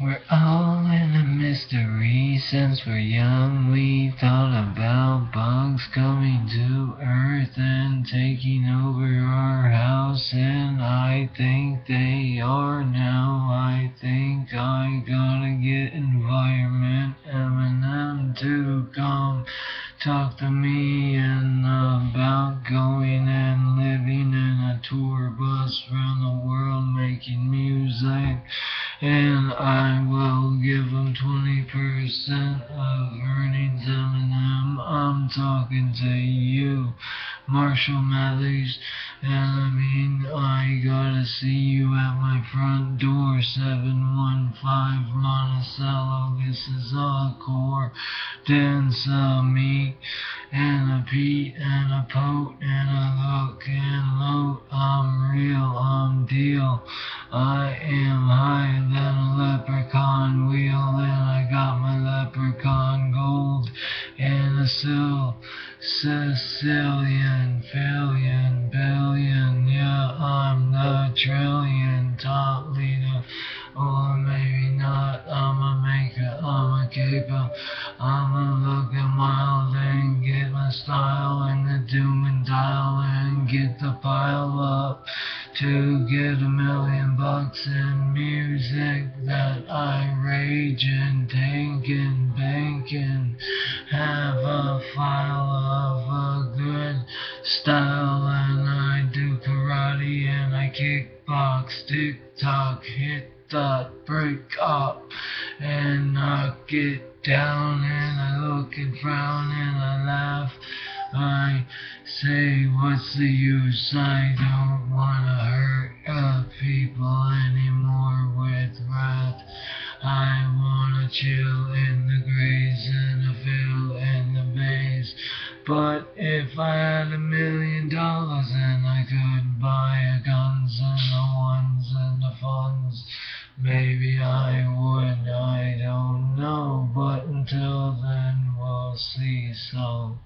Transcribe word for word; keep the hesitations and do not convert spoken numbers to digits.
We're all in a mystery. Since we're young, we thought about bugs coming to Earth and taking over our house, and I think they are now. I think I gotta get Environment Eminem to come talk to me and about going and living in a tour bus around the world making music, and I will give them twenty percent of earnings. Eminem, I'm talking to you, Marshall Mathers, and I mean, I gotta see you at my front door, seven one five Monticello. This is Encore, dance on me. And a beat, and a pote, and a look, and load. I'm real, I'm deal. I am higher than a leprechaun wheel, and I got my leprechaun gold, and a Sil Sicilian, billion, billion, yeah, I'm the trillion top leader, or maybe not. I'm a maker, I'm a keeper, I'm a looking wild and get my style and the doom and dial and get the pile up to get a million bucks in music that I rage and tank and bank and have a file of a good style, and I do karate and I kickbox, tick-tock, hit that, break up and knock it down, and I look and frown and I laugh. I say, what's the use? I don't wanna hurt uh, people anymore with wrath. I wanna chill in the grays and I feel in the maze. But if I had a million dollars and I could buy a guns and the ones and the funds, maybe I would, I don't know, but until then we'll see, so.